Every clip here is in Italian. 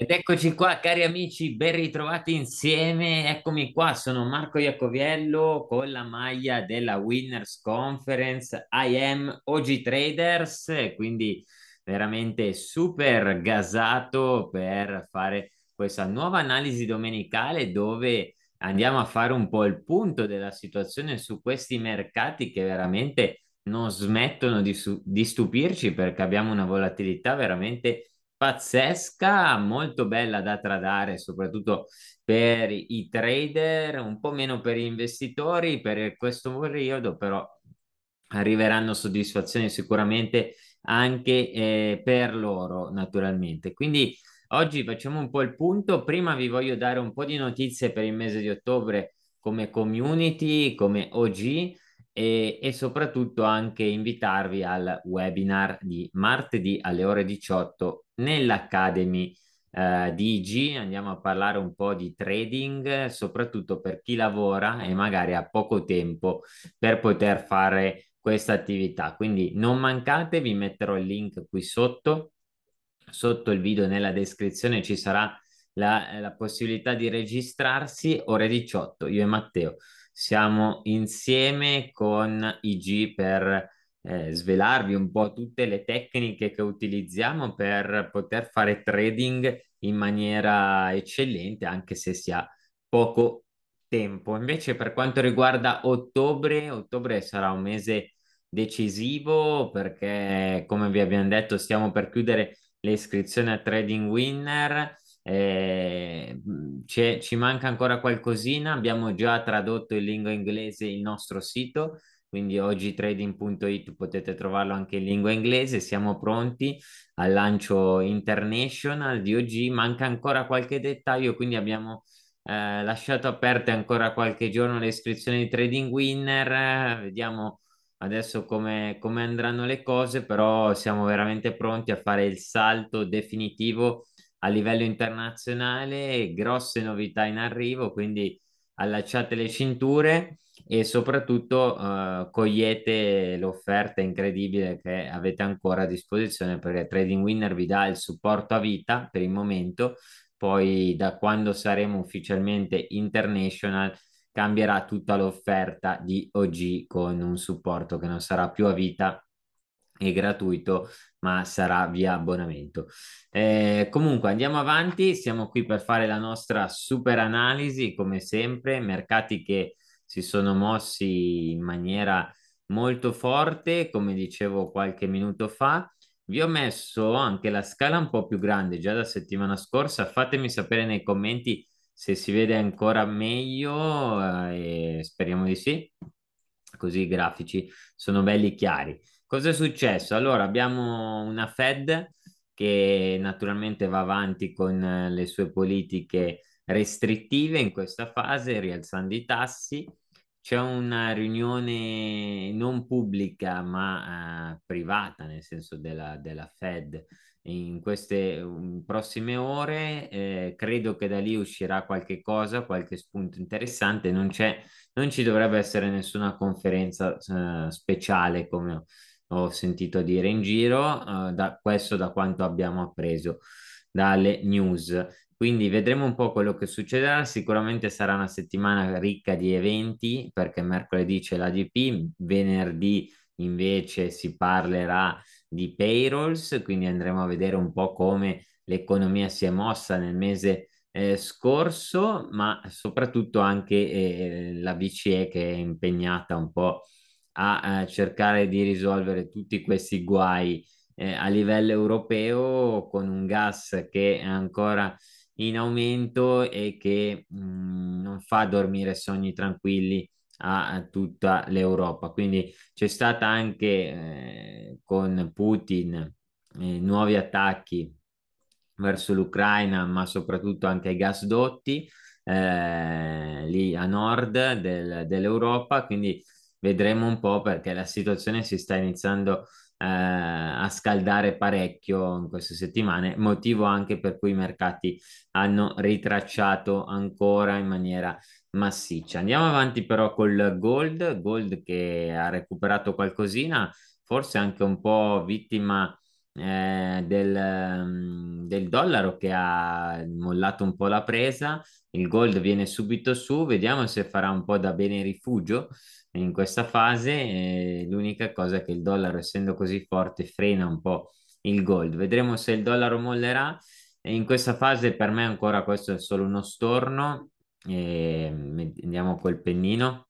Ed eccoci qua, cari amici, ben ritrovati insieme. Eccomi qua, sono Marco Iacoviello con la maglia della Winners Conference. I am OG Traders, quindi veramente super gasato per fare questa nuova analisi domenicale dove andiamo a fare un po' il punto della situazione su questi mercati che veramente non smettono di stupirci, perché abbiamo una volatilità veramente pazzesca, molto bella da tradare, soprattutto per i trader, un po' meno per gli investitori per questo periodo, però arriveranno soddisfazioni sicuramente anche per loro, naturalmente. Quindi oggi facciamo un po' il punto. Prima vi voglio dare un po' di notizie per il mese di ottobre come community, come OG, e soprattutto anche invitarvi al webinar di martedì alle ore 18 nell'Academy di IG. Andiamo a parlare un po' di trading, soprattutto per chi lavora e magari ha poco tempo per poter fare questa attività. Quindi non mancate, vi metterò il link qui sotto il video nella descrizione. Ci sarà la possibilità di registrarsi ore 18. Io e Matteo siamo insieme con IG per svelarvi un po' tutte le tecniche che utilizziamo per poter fare trading in maniera eccellente, anche se si ha poco tempo. Invece per quanto riguarda ottobre sarà un mese decisivo, perché come vi abbiamo detto stiamo per chiudere le iscrizioni a Trading Winner. Ci manca ancora qualcosina. Abbiamo già tradotto in lingua inglese il nostro sito, quindi OGTrading.it potete trovarlo anche in lingua inglese. Siamo pronti al lancio international di OG. Manca ancora qualche dettaglio, quindi abbiamo lasciato aperte ancora qualche giorno le iscrizioni di Trading Winner. Vediamo adesso come andranno le cose, però siamo veramente pronti a fare il salto definitivo a livello internazionale. Grosse novità in arrivo, quindi allacciate le cinture e soprattutto cogliete l'offerta incredibile che avete ancora a disposizione, perché Trading Winner vi dà il supporto a vita per il momento. Poi da quando saremo ufficialmente international cambierà tutta l'offerta di OG con un supporto che non sarà più a vita e gratuito, ma sarà via abbonamento. Comunque andiamo avanti, siamo qui per fare la nostra super analisi come sempre. Mercati che si sono mossi in maniera molto forte, come dicevo qualche minuto fa. Vi ho messo anche la scala un po' più grande già la settimana scorsa. Fatemi sapere nei commenti se si vede ancora meglio, speriamo di sì, così i grafici sono belli chiari. Cosa è successo? Allora, abbiamo una Fed che naturalmente va avanti con le sue politiche restrittive in questa fase, rialzando i tassi. C'è una riunione non pubblica ma privata, nel senso della Fed, in queste prossime ore. Credo che da lì uscirà qualche cosa, qualche spunto interessante. Non ci dovrebbe essere nessuna conferenza speciale, come ho sentito dire in giro, da quanto abbiamo appreso dalle news. Quindi vedremo un po' quello che succederà. Sicuramente sarà una settimana ricca di eventi, perché mercoledì c'è l'ADP, venerdì invece si parlerà di payrolls, quindi andremo a vedere un po' come l'economia si è mossa nel mese scorso, ma soprattutto anche la BCE, che è impegnata un po' a cercare di risolvere tutti questi guai a livello europeo, con un gas che è ancora in aumento e che non fa dormire sogni tranquilli a tutta l'Europa. Quindi c'è stata anche con Putin nuovi attacchi verso l'Ucraina, ma soprattutto anche ai gasdotti lì a nord dell'Europa. Quindi vedremo un po', perché la situazione si sta iniziando a scaldare parecchio in queste settimane, motivo anche per cui i mercati hanno ritracciato ancora in maniera massiccia. Andiamo avanti però col gold che ha recuperato qualcosina, forse anche un po' vittima del dollaro che ha mollato un po' la presa, il gold viene subito su, vediamo se farà un po' da bene rifugio in questa fase. L'unica cosa è che il dollaro, essendo così forte, frena un po' il gold. Vedremo se il dollaro mollerà. In questa fase per me ancora questo è solo uno storno. Andiamo col pennino.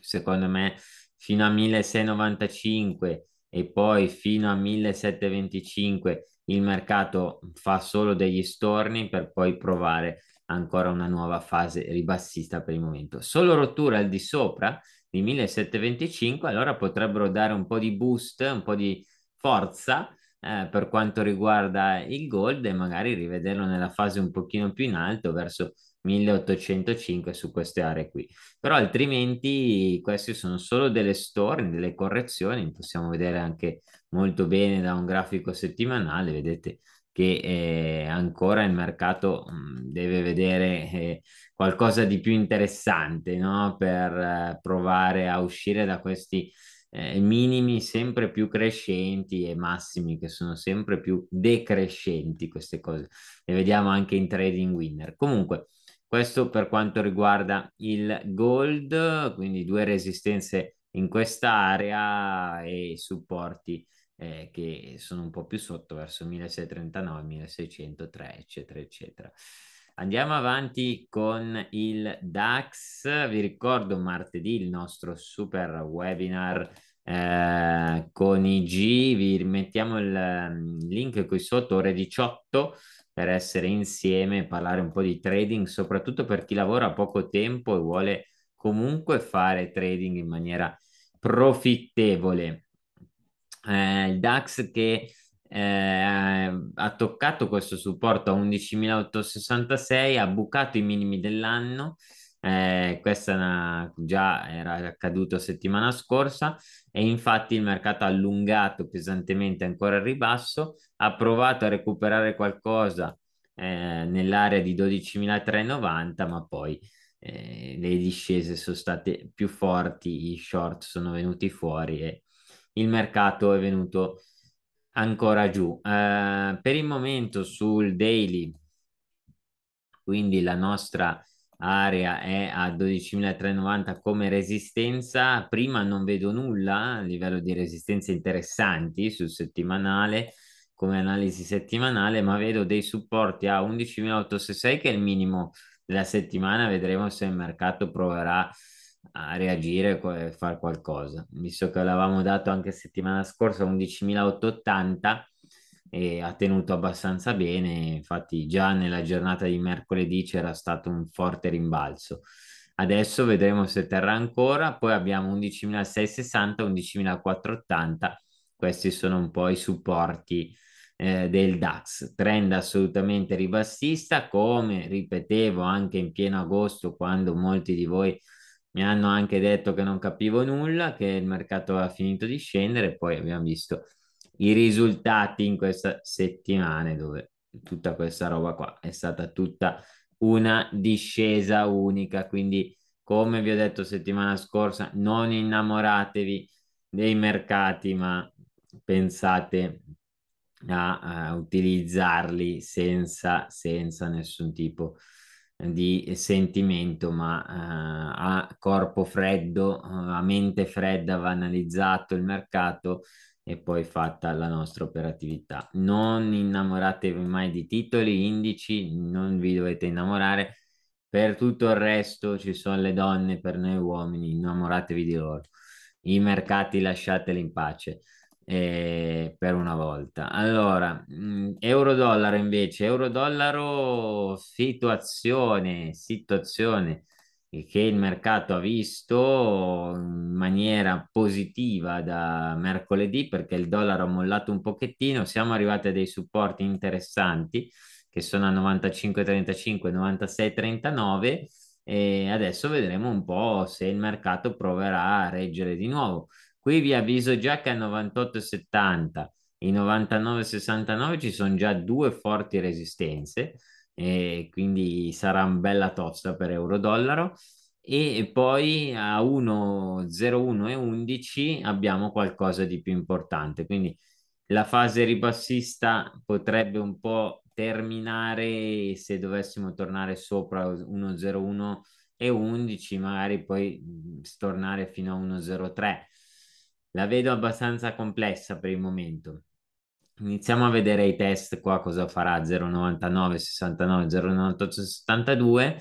Secondo me fino a 1695 e poi fino a 1725 il mercato fa solo degli storni per poi provare ancora una nuova fase ribassista. Per il momento solo rottura al di sopra di 1725, allora potrebbero dare un po' di boost, un po' di forza per quanto riguarda il gold, e magari rivederlo nella fase un pochino più in alto verso 1805 su queste aree qui. Però altrimenti questi sono solo delle storni, delle correzioni. Possiamo vedere anche molto bene da un grafico settimanale, vedete che ancora il mercato deve vedere qualcosa di più interessante, no? Per provare a uscire da questi minimi sempre più crescenti e massimi che sono sempre più decrescenti. Queste cose le vediamo anche in Trading Winner. Comunque questo per quanto riguarda il gold, quindi due resistenze in quest'area e supporti che sono un po' più sotto verso 1639, 1603, eccetera, eccetera. Andiamo avanti con il DAX. Vi ricordo martedì il nostro super webinar con IG, vi mettiamo il link qui sotto, ore 18, per essere insieme e parlare un po' di trading, soprattutto per chi lavora poco tempo e vuole comunque fare trading in maniera profittevole. Il DAX che ha toccato questo supporto a 11.866, ha bucato i minimi dell'anno, questa già era accaduto settimana scorsa, e infatti il mercato ha allungato pesantemente ancora il ribasso, ha provato a recuperare qualcosa nell'area di 12.390, ma poi le discese sono state più forti, i short sono venuti fuori e il mercato è venuto ancora giù. Per il momento sul daily, quindi la nostra area è a 12.390 come resistenza. Prima non vedo nulla a livello di resistenze interessanti sul settimanale, come analisi settimanale, ma vedo dei supporti a 11.866 che è il minimo della settimana. Vedremo se il mercato proverà a reagire e fare qualcosa, visto che l'avevamo dato anche settimana scorsa 11.880 e ha tenuto abbastanza bene. Infatti già nella giornata di mercoledì c'era stato un forte rimbalzo. Adesso vedremo se terrà ancora. Poi abbiamo 11.660, 11.480, questi sono un po' i supporti del DAX. Trend assolutamente ribassista, come ripetevo anche in pieno agosto, quando molti di voi mi hanno anche detto che non capivo nulla, che il mercato ha finito di scendere. Poi abbiamo visto i risultati in questa settimana, dove tutta questa roba qua è stata tutta una discesa unica. Quindi, come vi ho detto settimana scorsa, non innamoratevi dei mercati, ma pensate a utilizzarli senza nessun tipo di sentimento, ma a corpo freddo, a mente fredda. Va analizzato il mercato e poi fatta la nostra operatività. Non innamoratevi mai di titoli, indici, non vi dovete innamorare. Per tutto il resto ci sono le donne, per noi uomini, innamoratevi di loro. I mercati lasciateli in pace per una volta. Allora, euro-dollaro invece, euro-dollaro situazione che il mercato ha visto in maniera positiva da mercoledì, perché il dollaro ha mollato un pochettino. Siamo arrivati a dei supporti interessanti che sono a 95,35, 96,39, e adesso vedremo un po' se il mercato proverà a reggere di nuovo. Qui vi avviso già che a 98,70 e 99,69 ci sono già due forti resistenze, e quindi sarà una bella tosta per euro-dollaro. E poi a 1,01 e 11 abbiamo qualcosa di più importante. Quindi la fase ribassista potrebbe un po' terminare, se dovessimo tornare sopra 1,01 e 11, magari poi stornare fino a 1,03. La vedo abbastanza complessa per il momento. Iniziamo a vedere i test qua, cosa farà 0,99, 69, 0,98, 72,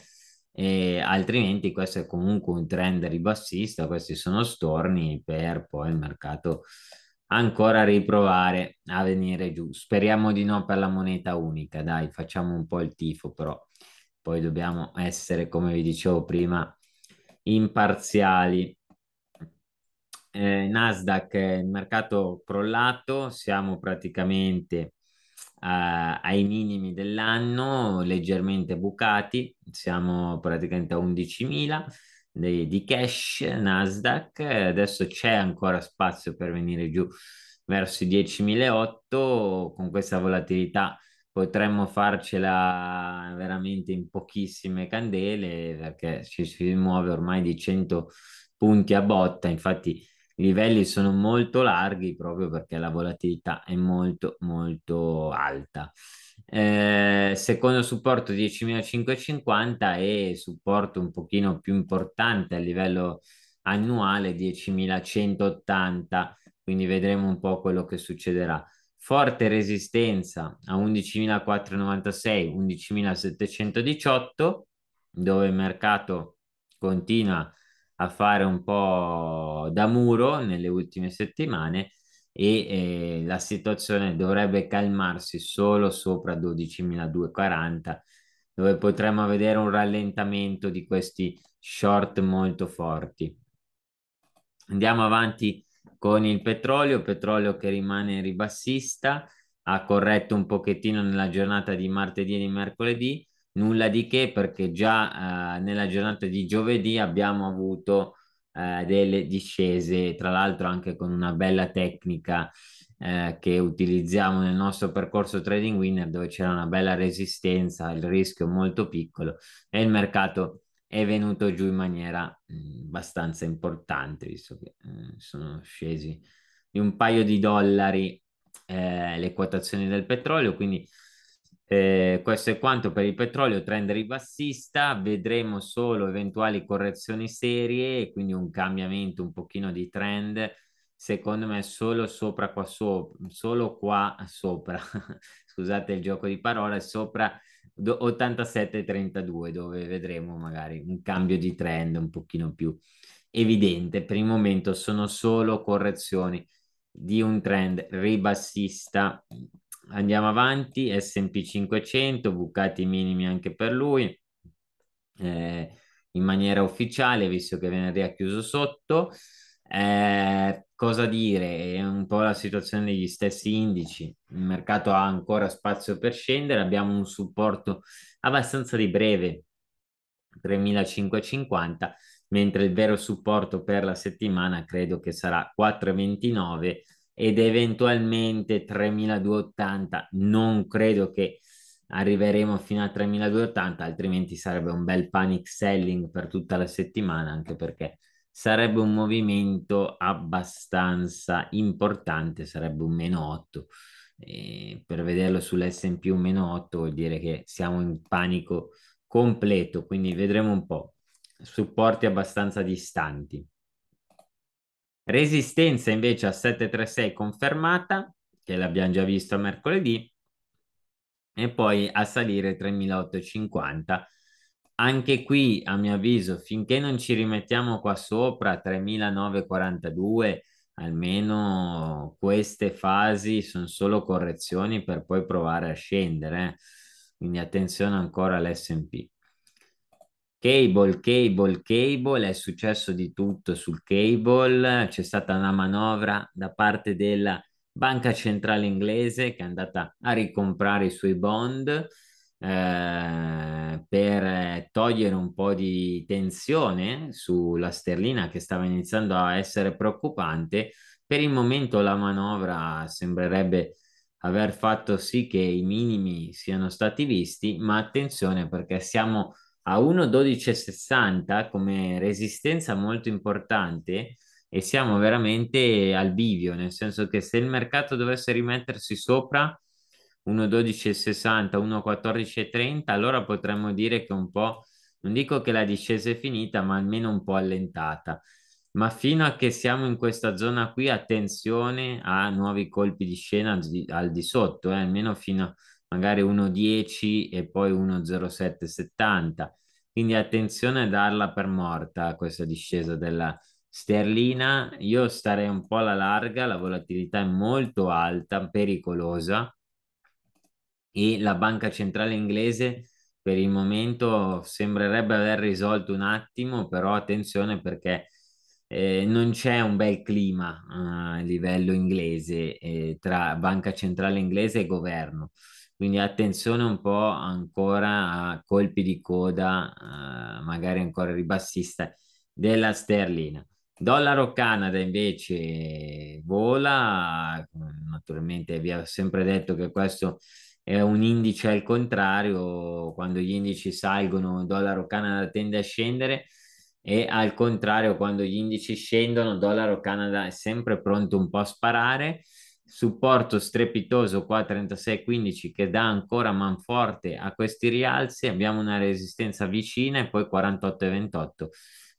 e altrimenti questo è comunque un trend ribassista, questi sono storni per poi il mercato ancora riprovare a venire giù. Speriamo di no per la moneta unica, dai, facciamo un po' il tifo, però poi dobbiamo essere, come vi dicevo prima, imparziali. Nasdaq, il mercato crollato, siamo praticamente ai minimi dell'anno, leggermente bucati, siamo praticamente a 11.000 di cash Nasdaq. Adesso c'è ancora spazio per venire giù verso i 10.008. con questa volatilità potremmo farcela veramente in pochissime candele, perché ci si muove ormai di 100 punti a botta. Infatti i livelli sono molto larghi proprio perché la volatilità è molto molto alta. Secondo supporto 10.550 e supporto un pochino più importante a livello annuale 10.180, quindi vedremo un po' quello che succederà. Forte resistenza a 11.496, 11.718, dove il mercato continua a fare un po' da muro nelle ultime settimane, e la situazione dovrebbe calmarsi solo sopra 12.240, dove potremmo vedere un rallentamento di questi short molto forti. Andiamo avanti con il petrolio, che rimane ribassista, ha corretto un pochettino nella giornata di martedì e di mercoledì, nulla di che, perché già nella giornata di giovedì abbiamo avuto delle discese, tra l'altro anche con una bella tecnica che utilizziamo nel nostro percorso Trading Winner, dove c'era una bella resistenza, il rischio molto piccolo, e il mercato è venuto giù in maniera abbastanza importante, visto che sono scesi di un paio di dollari le quotazioni del petrolio. Quindi questo è quanto per il petrolio, trend ribassista. Vedremo solo eventuali correzioni serie, quindi un cambiamento un pochino di trend, secondo me solo sopra qua sopra, scusate il gioco di parole, sopra 87,32, dove vedremo magari un cambio di trend un pochino più evidente. Per il momento sono solo correzioni di un trend ribassista. Andiamo avanti, S&P 500, bucati minimi anche per lui, in maniera ufficiale, visto che venerdì ha chiuso sotto. Cosa dire, è un po' la situazione degli stessi indici, il mercato ha ancora spazio per scendere, abbiamo un supporto abbastanza di breve, 3.550, mentre il vero supporto per la settimana credo che sarà 4.29, ed eventualmente 3.280, non credo che arriveremo fino a 3.280, altrimenti sarebbe un bel panic selling per tutta la settimana, anche perché sarebbe un movimento abbastanza importante, sarebbe un -8, per vederlo sull'S&P un -8 vuol dire che siamo in panico completo, quindi vedremo un po', supporti abbastanza distanti. Resistenza invece a 736 confermata, che l'abbiamo già visto a mercoledì, e poi a salire 3.850. Anche qui, a mio avviso, finché non ci rimettiamo qua sopra 3.942, almeno queste fasi sono solo correzioni per poi provare a scendere. Quindi attenzione ancora all'S&P. Cable, è successo di tutto sul Cable, c'è stata una manovra da parte della banca centrale inglese che è andata a ricomprare i suoi bond per togliere un po' di tensione sulla sterlina che stava iniziando a essere preoccupante. Per il momento la manovra sembrerebbe aver fatto sì che i minimi siano stati visti, ma attenzione perché siamo a 1,1260 come resistenza molto importante, e siamo veramente al bivio, nel senso che se il mercato dovesse rimettersi sopra 1,1260, 1,1430, allora potremmo dire che un po', non dico che la discesa è finita, ma almeno un po' allentata. Ma fino a che siamo in questa zona qui, attenzione a nuovi colpi di scena al di sotto, almeno fino a magari 1,10 e poi 1,0770. Quindi attenzione a darla per morta questa discesa della sterlina. Io starei un po' alla larga, la volatilità è molto alta, pericolosa, e la banca centrale inglese per il momento sembrerebbe aver risolto un attimo, però attenzione perché non c'è un bel clima a livello inglese tra banca centrale inglese e governo, quindi attenzione un po' ancora a colpi di coda magari ancora ribassista della sterlina. Dollaro Canada invece vola, naturalmente vi ho sempre detto che questo è un indice al contrario, quando gli indici salgono il dollaro Canada tende a scendere e al contrario quando gli indici scendono il dollaro Canada è sempre pronto un po' a sparare. Supporto strepitoso qua 36,15 che dà ancora manforte a questi rialzi, abbiamo una resistenza vicina e poi 48,28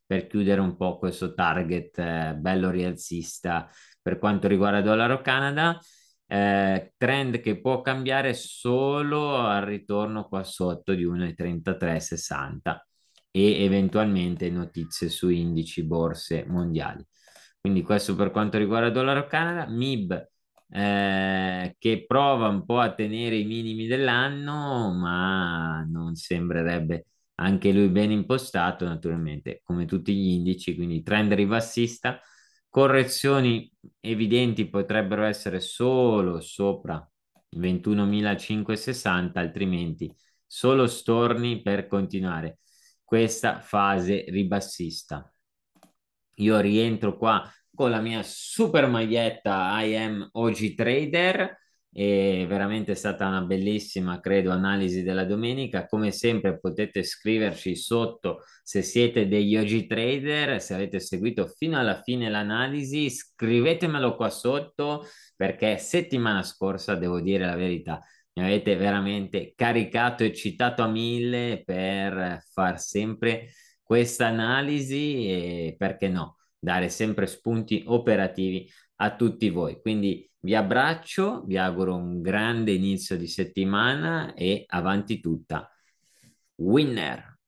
per chiudere un po' questo target bello rialzista per quanto riguarda il dollaro Canada. Trend che può cambiare solo al ritorno qua sotto di 1,3360 e eventualmente notizie su indici borse mondiali. Quindi questo per quanto riguarda il dollaro Canada. MIB che prova un po' a tenere i minimi dell'anno, ma non sembrerebbe anche lui ben impostato, naturalmente come tutti gli indici, quindi trend ribassista. Correzioni evidenti potrebbero essere solo sopra 21.560, altrimenti solo storni per continuare questa fase ribassista. Io rientro qua con la mia super maglietta I am OG Trader, è veramente stata una bellissima, credo, analisi della domenica. Come sempre potete scriverci sotto se siete degli OG Trader, se avete seguito fino alla fine l'analisi, scrivetemelo qua sotto, perché settimana scorsa, devo dire la verità, mi avete veramente caricato e citato a 1000 per far sempre questa analisi e perché no, dare sempre spunti operativi a tutti voi. Quindi vi abbraccio, vi auguro un grande inizio di settimana e avanti tutta. Winner!